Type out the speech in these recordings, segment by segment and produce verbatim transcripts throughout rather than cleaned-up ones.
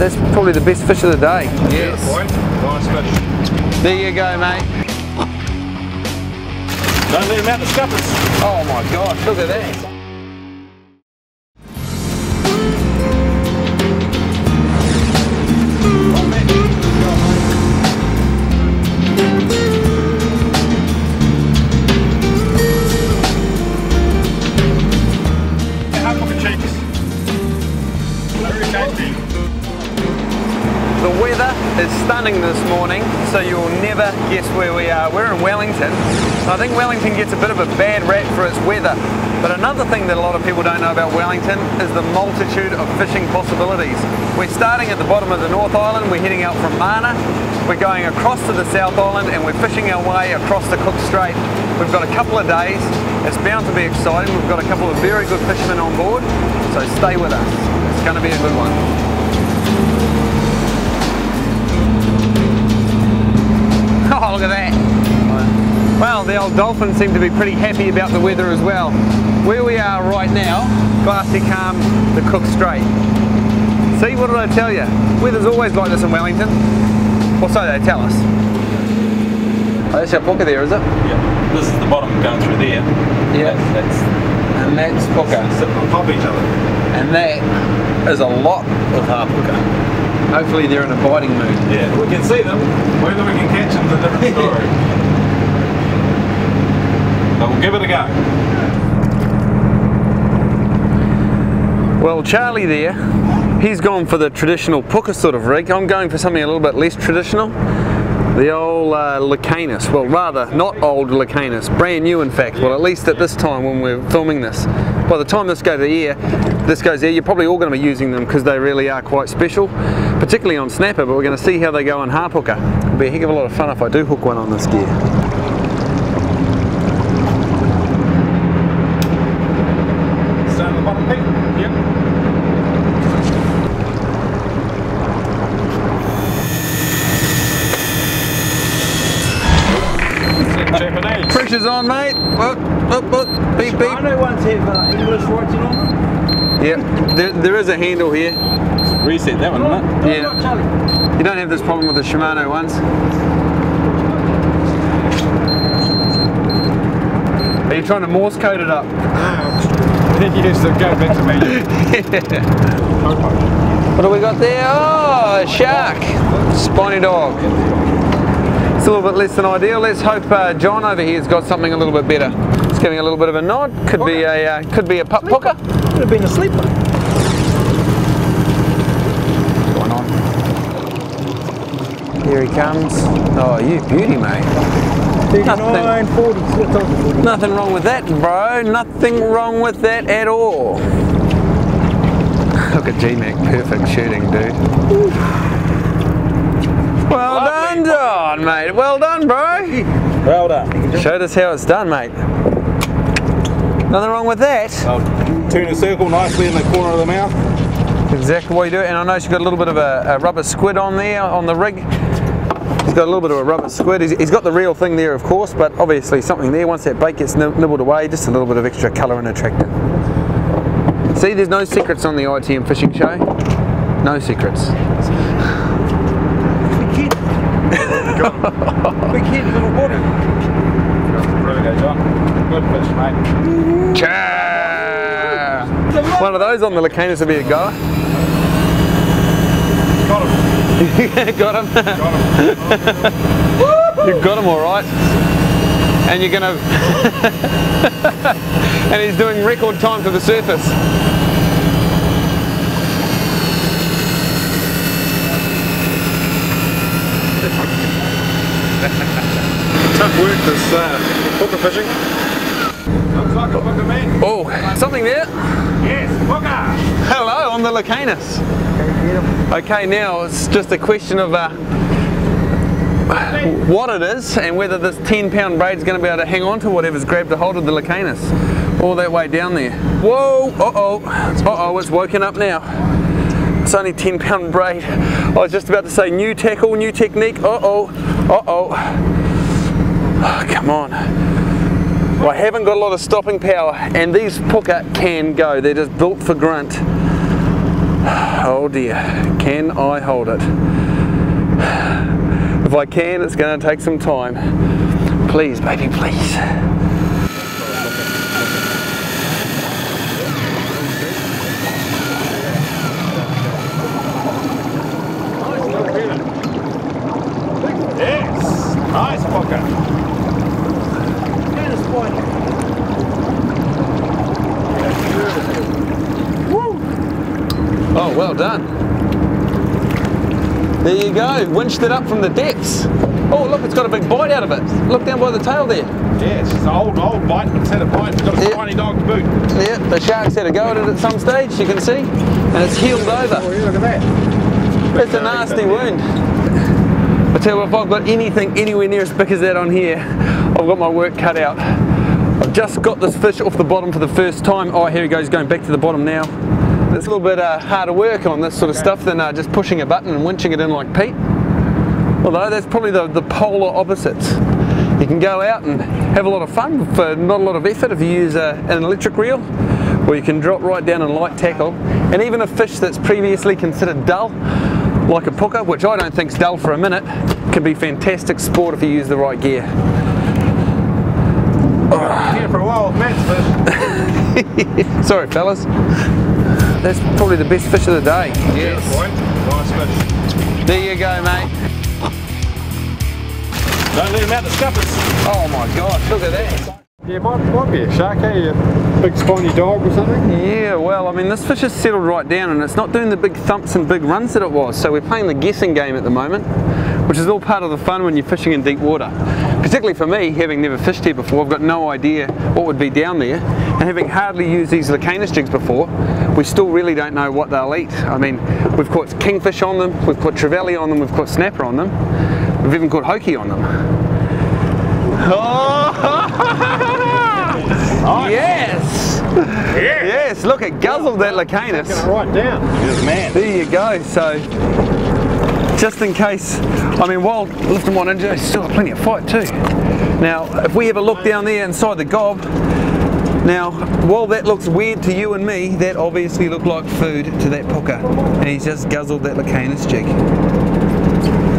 That's probably the best fish of the day. Yes. Nice fish. There you go, mate. Don't let him out the scuppers. Oh my God, look at that. It's stunning this morning, so you'll never guess where we are. We're in Wellington. I think Wellington gets a bit of a bad rap for its weather, but another thing that a lot of people don't know about Wellington is the multitude of fishing possibilities. We're starting at the bottom of the North Island, we're heading out from Mana, we're going across to the South Island, and we're fishing our way across the Cook Strait. We've got a couple of days, it's bound to be exciting. We've got a couple of very good fishermen on board, so stay with us. It's going to be a good one. Oh, look at that. Well, the old dolphins seem to be pretty happy about the weather as well. Where we are right now, glassy calm, the Cook Strait. See, what did I tell you? Weather's always like this in Wellington. Or so they tell us. Oh, that's our puka there, is it? Yeah. This is the bottom going through there. Yeah. That's, that's, and that's puka. Sitting on top of each other. And that is a lot of hapuka. Hopefully they're in a biting mood. Yeah, we can see them. Whether we can catch them is a different story. But we'll give it a go. Well, Charlie there, he's gone for the traditional puka sort of rig. I'm going for something a little bit less traditional. The old uh, Lucanus. Well, rather, not old Lucanus. Brand new, in fact. Well, at least at this time when we're filming this. By the time this goes here, this goes there, you're probably all going to be using them because they really are quite special, particularly on snapper, but we're going to see how they go on hapuka. It'll be a heck of a lot of fun if I do hook one on this gear. Starting the bottom peak? Yep. Japanese. Pressure's on, mate. Whoop, whoop, whoop. Beep, beep. Shimano ones have uh, English writing on them. Yep, there, there is a handle here. Reset that one, isn't it? Yeah. You don't have this problem with the Shimano ones. Are you trying to Morse code it up? Then you just go back to me. Yeah. What do we got there? Oh, a shark. Spiny dog. It's a little bit less than ideal. Let's hope uh, John over here has got something a little bit better. It's giving a little bit of a nod. Could be a uh, could be a pup puka. Could have been a sleeper. Here he comes. Oh, you beauty, mate. Nothing, nothing wrong with that, bro. Nothing wrong with that at all. Look at G Mac. Perfect shooting, dude. Well lovely done, John, mate. Well done, bro. Well done. Showed us how it's done, mate. Nothing wrong with that. I'll turn a circle nicely in the corner of the mouth. Exactly what you do. And I know she's got a little bit of a, a rubber squid on there, on the rig. He's got a little bit of a rubber squid. He's, he's got the real thing there, of course, but obviously something there. Once that bait gets nib nibbled away, just a little bit of extra colour and attractant. See, there's no secrets on the I T M Fishing Show. No secrets. Wicked. Wicked little water. There we go, John. Good fish, mate. Cha! One of those on the Lucanus would be a goer. Got him. Got him. Got him. You've got him all right. And you're gonna. And he's doing record time to the surface. Tough work this uh, puka fishing. Looks like a puka man. Oh, something there. Yes, puka. Hello on the Lucanus. Okay, now it's just a question of uh, what it is and whether this ten pound braid's going to be able to hang on to whatever's grabbed a hold of the Lucanus all that way down there. Whoa, uh-oh, uh-oh, it's woken up now. It's only ten pound braid. I was just about to say new tackle, new technique, uh-oh, uh-oh. Oh, come on. Well, I haven't got a lot of stopping power and these puka can go. They're just built for grunt. Oh dear, can I hold it? If I can, it's going to take some time. Please, baby, please. Yes, nice puka. Oh, well done. There you go, winched it up from the depths. Oh, look, it's got a big bite out of it. Look down by the tail there. Yeah, it's just an old, old bite. It's had a bite. It's got a tiny dog to boot. Yeah, the shark's had a go at it at some stage, you can see. And it's healed over. Oh, yeah, look at that. It's a nasty wound. I tell you, if I've got anything anywhere near as big as that on here, I've got my work cut out. I've just got this fish off the bottom for the first time. Oh, here he goes, going back to the bottom now. It's a little bit uh, harder work on this sort of okay. stuff than uh, just pushing a button and winching it in like Pete. Although that's probably the, the polar opposites. You can go out and have a lot of fun for not a lot of effort if you use a, an electric reel, or you can drop right down and light tackle. And even a fish that's previously considered dull, like a puka, which I don't think's dull for a minute, can be fantastic sport if you use the right gear. I've been here for a while with Matt's fish. Sorry fellas. That's probably the best fish of the day. Yes. Nice fish. There you go, mate. Don't let him out the scuppers. Oh my God, look at that. Yeah, might, might be a shark, eh? A big spiny dog or something? Yeah, well, I mean, this fish has settled right down and it's not doing the big thumps and big runs that it was, so we're playing the guessing game at the moment, which is all part of the fun when you're fishing in deep water. Particularly for me, having never fished here before, I've got no idea what would be down there, and having hardly used these Lucanus jigs before, we still really don't know what they'll eat. I mean, we've caught kingfish on them, we've caught trevally on them, we've caught snapper on them, we've even caught hoki on them. Oh! Yes! Yes! Yes, look, it guzzled that Lucanus. It's right down. Good man. There you go, so just in case, I mean, while lifting one injury, still got plenty of fight too. Now, if we have a look down there inside the gob, now, while that looks weird to you and me, that obviously looked like food to that puka. And he's just guzzled that Lucanus jig.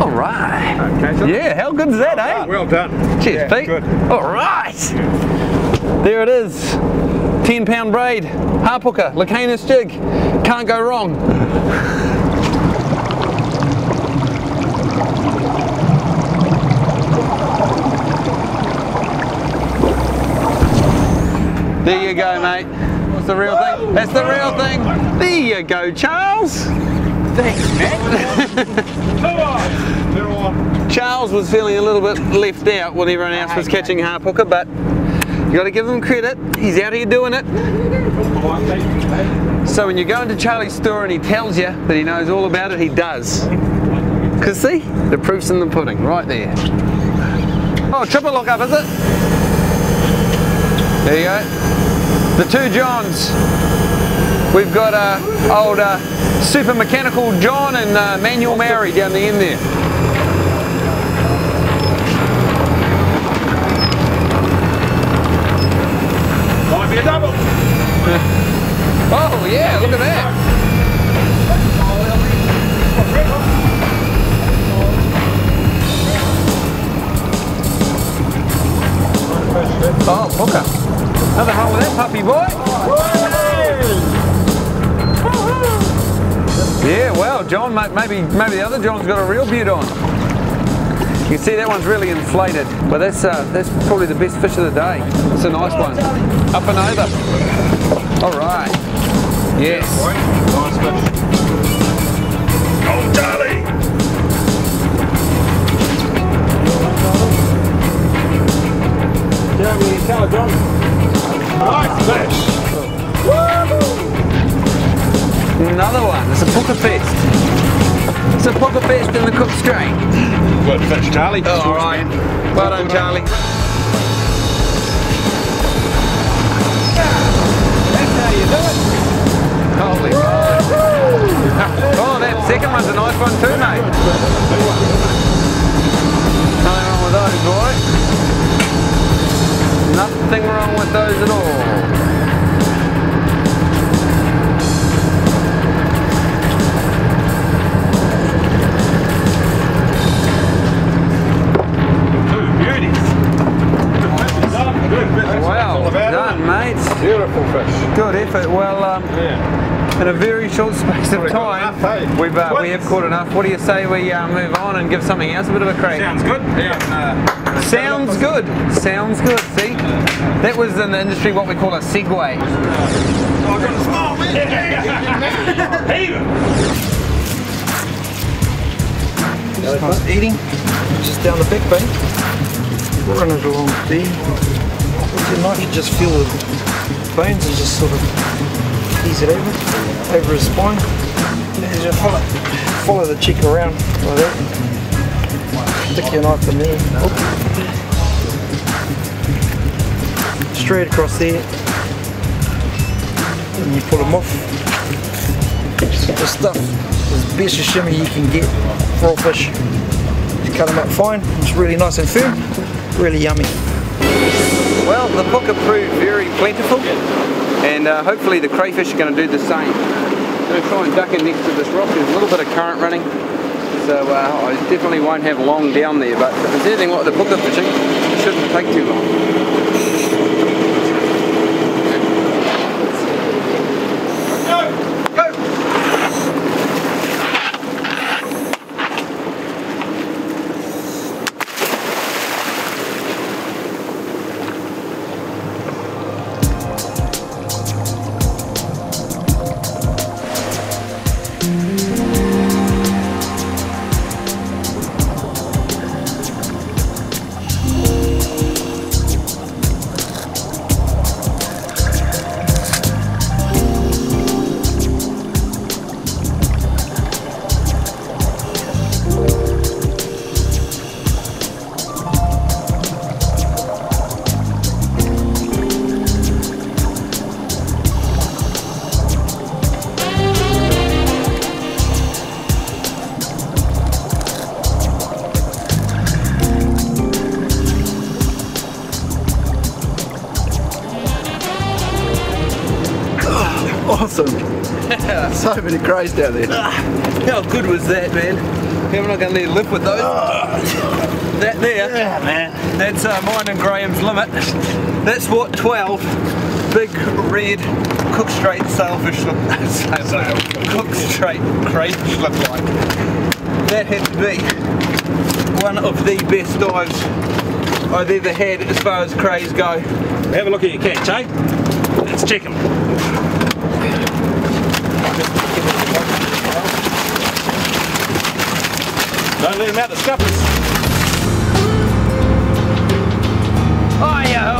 Alright. Okay, so yeah, how good is that, well eh? Done. Well done. Cheers, yeah, Pete. Alright. There it is. ten pound braid, hapuka, Lucanus jig. Can't go wrong. There you go, mate. That's the real thing. That's the real thing. There you go, Charles. Thanks, Matt. Charles was feeling a little bit left out when everyone else was catching hapuka, but you got to give him credit. He's out here doing it. So when you go into Charlie's store and he tells you that he knows all about it, he does. Because see, the proof's in the pudding, right there. Oh, triple lock up, is it? There you go. The two Johns. We've got uh, old uh, super mechanical John and uh, manual Mary down the end there. Might be a double. Oh yeah, look at that. Oh, puka. Another hole with that puppy boy. Yeah, well, John, maybe maybe the other John's got a real beaut on. You can see that one's really inflated, but that's uh, that's probably the best fish of the day. It's a nice one, up and over. All right. Yes. Nice fish. Oh, darling. Yeah, we can tell John. Nice fish! Woo! Another one, it's a puka fest. It's a puka fest in the Cook Strait. Good fish, Charlie. Oh, alright. Well done, Charlie. That's how you do it. Holy God. Oh, that second one's a nice one too, mate. Nothing wrong with those, boy. Nothing wrong with those at all. good effort. Well, um, yeah. in a very short space of time, enough, hey? we've uh, we have caught enough. What do you say we uh, move on and give something else a bit of a crack? Sounds good. Yeah. Uh, Sounds good. Sounds good. See, that was in the industry what we call a segue. Oh, I got a smile, man. Just nice eating, just down the back bay. We'll run it along there. It's nice, you just feel the bones and just sort of ease it over, over his spine. And just follow, follow the cheek around like that. Stick your knife in there. Oh. Straight across there. And you pull them off. Just stuff. As best a shimmy you can get for all fish. Just cut them up fine, it's really nice and firm, really yummy. Well, the puka proved very plentiful, and uh, hopefully the crayfish are going to do the same. I'm going to try and duck in next to this rock. There's a little bit of current running, so uh, I definitely won't have long down there, but if it's anything like the puka fishing, it shouldn't take too long. So many crays down there. Ah, how good was that, man? I'm not going to let you live with those. Oh. That there, yeah, man. That's uh, mine and Graham's limit. That's what twelve big red Cook Strait sailfish look like. Cook Strait crayfish look like. That had to be one of the best dives I've ever had as far as crays go. Have a look at your catch, eh? Let's check them. Don't let him out the scuppers. Oh, yeah,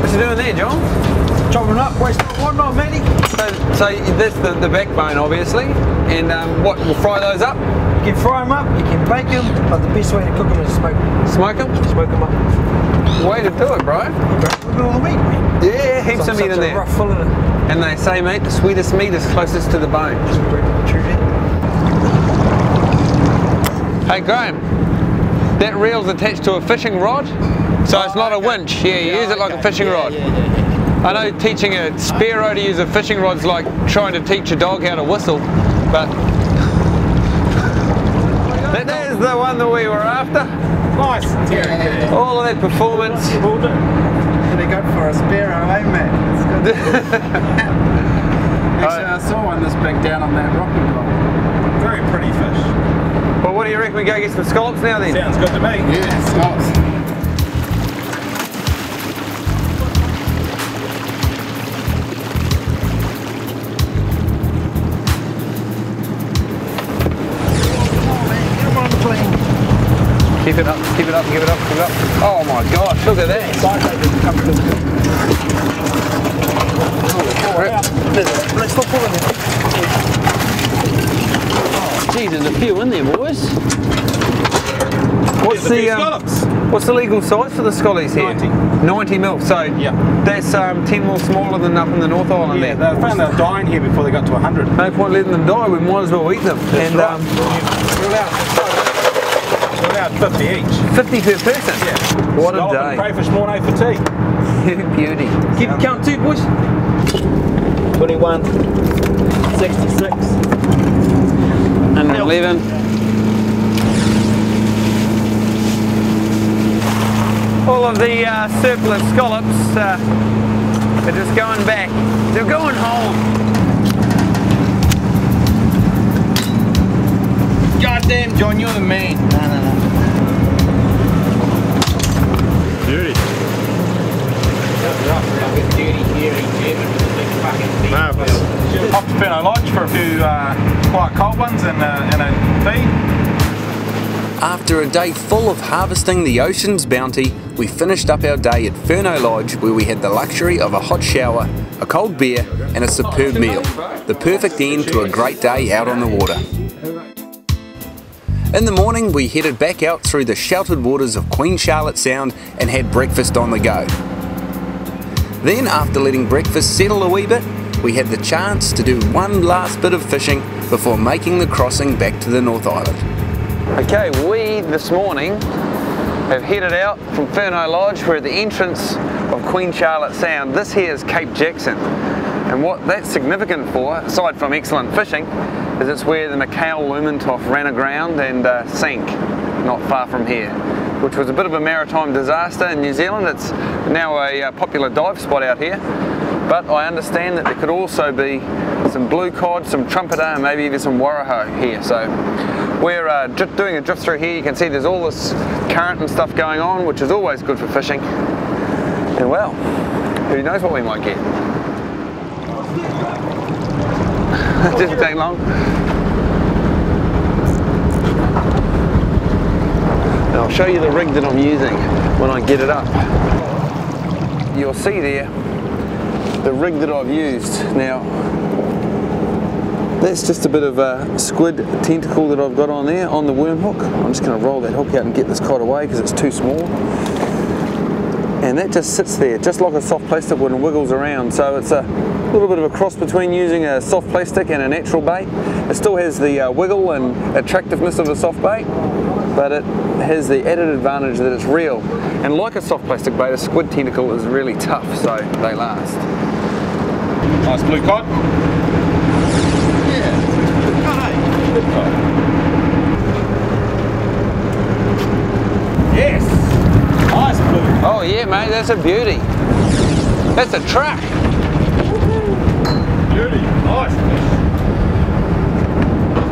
what's he doing there, John? Chopping up, wasting one night, matey. So, so that's the, the backbone, obviously. And um, what, we'll fry those up? You can fry them up, you can bake them, but the best way to cook them is smoke them. Smoke them? Smoke them up. Way to do it, bro. Look at all the meat, man. Yeah, heaps of meat in there. Rough fillet. And they say, mate, the sweetest meat is closest to the bone. Hey, Graham, that reel's attached to a fishing rod, so oh, it's not okay. a winch. Yeah, you yeah, use it like okay. a fishing yeah, rod. Yeah, yeah, yeah. I know teaching a Sparrow to use a fishing rod's like trying to teach a dog how to whistle, but that, that is the one that we were after. Nice. Yeah. All of that performance. Pretty good for a Sparrow, eh, mate? It's good. Actually, I saw one this big down on that rocky block. Very pretty fish. Well, what do you reckon? We go get some scallops now, then? Sounds good to me. Yeah, scallops. Keep it up, keep it up, keep it up, keep it up. Oh my gosh, look at that. Oh, let's stop pulling it. Oh, gee, there's a few in there, boys. What's the um, what's the legal size for the scallies here? ninety. ninety mil, so yeah. that's um, ten mil smaller than up in the North Island yeah, there. They found they were dying here before they got to one hundred. No point letting them die, we might as well eat them. That's and right. um, yeah. fifty each. fifty per person? Yeah. What a day. Crayfish morning for tea. Beauty. Keep it count too, boys. twenty-one, sixty-six, and and I'm leaving. All of the uh, surplus scallops uh, are just going back. They're going home. Goddamn, John, you're the man. No, no, no. Dirty. That's dirty, dirty, fucking marvelous. Off to Furneaux Lodge for a few uh, quite cold ones and, uh, and a feed. After a day full of harvesting the ocean's bounty, we finished up our day at Furneaux Lodge, where we had the luxury of a hot shower, a cold beer and a superb meal. The perfect end to a great day out on the water. In the morning we headed back out through the sheltered waters of Queen Charlotte Sound and had breakfast on the go. Then, after letting breakfast settle a wee bit, we had the chance to do one last bit of fishing before making the crossing back to the North Island. Okay, we this morning have headed out from Furneaux Lodge. We're at the entrance of Queen Charlotte Sound. This here is Cape Jackson, and what that's significant for, aside from excellent fishing, is it's where the Mikhail Lomonosov ran aground and uh, sank not far from here, which was a bit of a maritime disaster in New Zealand. It's now a uh, popular dive spot out here, but I understand that there could also be some blue cod, some trumpeter, and maybe even some warehou here. So we're uh, just doing a drift through here. You can see there's all this current and stuff going on, which is always good for fishing. And well, who knows what we might get. It doesn't take long. And I'll show you the rig that I'm using when I get it up. You'll see there the rig that I've used. Now, that's just a bit of a squid tentacle that I've got on there on the worm hook. I'm just going to roll that hook out and get this cod away because it's too small. And that just sits there, just like a soft plastic would, and wiggles around. So it's a little bit of a cross between using a soft plastic and a natural bait. It still has the uh, wiggle and attractiveness of a soft bait, but it has the added advantage that it's real. And like a soft plastic bait, a squid tentacle is really tough, so they last. Nice blue cod. Yes! Nice blue. Oh yeah, mate, that's a beauty. That's a truck. Beauty, nice.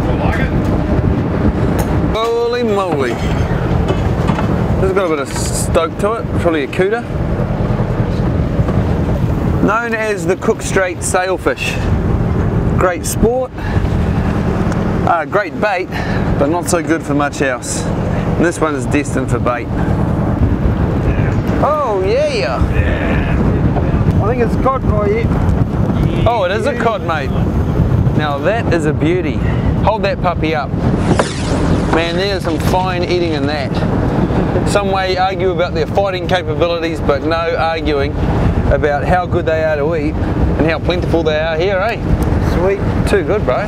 I like it. Holy moly. This has got a bit of stoke to it, probably a cooter. Known as the Cook Strait sailfish. Great sport. Uh, great bait, but not so good for much else. And this one is destined for bait. Yeah. Oh yeah. yeah! I think it's cod for you. Yeah. Oh, it is a cod, mate. Now that is a beauty. Hold that puppy up. Man, there's some fine eating in that. Some may argue about their fighting capabilities, but no arguing about how good they are to eat and how plentiful they are here, eh? Sweet. Too good, bro.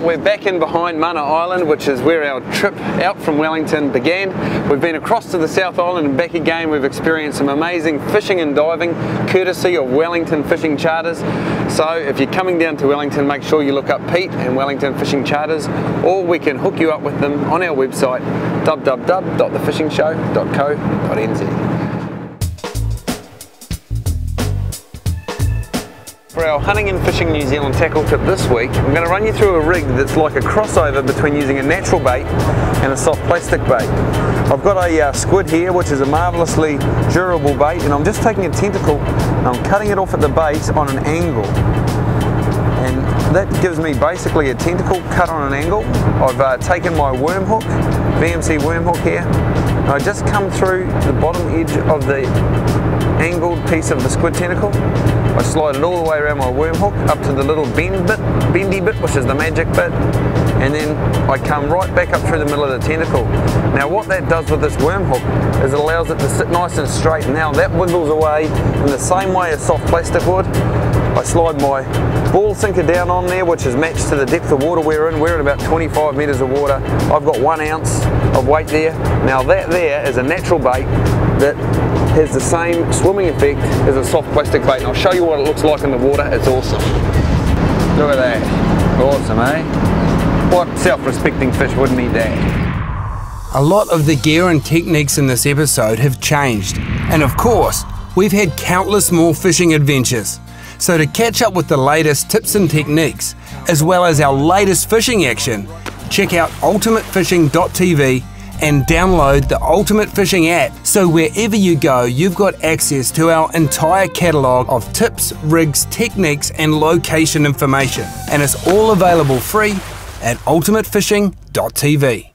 We're back in behind Mana Island, which is where our trip out from Wellington began. We've been across to the South Island and back again. We've experienced some amazing fishing and diving, courtesy of Wellington Fishing Charters. So if you're coming down to Wellington, make sure you look up Pete and Wellington Fishing Charters, or we can hook you up with them on our website, w w w dot the fishing show dot co dot n z. For our hunting and fishing New Zealand tackle tip this week, I'm going to run you through a rig that's like a crossover between using a natural bait and a soft plastic bait. I've got a uh, squid here, which is a marvellously durable bait, and I'm just taking a tentacle and I'm cutting it off at the base on an angle. And that gives me basically a tentacle cut on an angle. I've uh, taken my worm hook, V M C worm hook here, and I just come through the bottom edge of the angled piece of the squid tentacle. I slide it all the way around my worm hook up to the little bend bit, bendy bit, which is the magic bit, and then I come right back up through the middle of the tentacle. Now what that does with this worm hook is it allows it to sit nice and straight. Now that wiggles away in the same way as soft plastic would. I slide my ball sinker down on there, which is matched to the depth of water we're in. We're in about twenty-five metres of water. I've got one ounce of weight there. Now that there is a natural bait that has the same swimming effect as a soft plastic bait. And I'll show you what it looks like in the water. It's awesome. Look at that. Awesome, eh? What self-respecting fish wouldn't eat that? A lot of the gear and techniques in this episode have changed. And of course, we've had countless more fishing adventures. So to catch up with the latest tips and techniques, as well as our latest fishing action, check out ultimate fishing dot t v and download the Ultimate Fishing app, so wherever you go, you've got access to our entire catalogue of tips, rigs, techniques and location information. And it's all available free at ultimate fishing dot t v.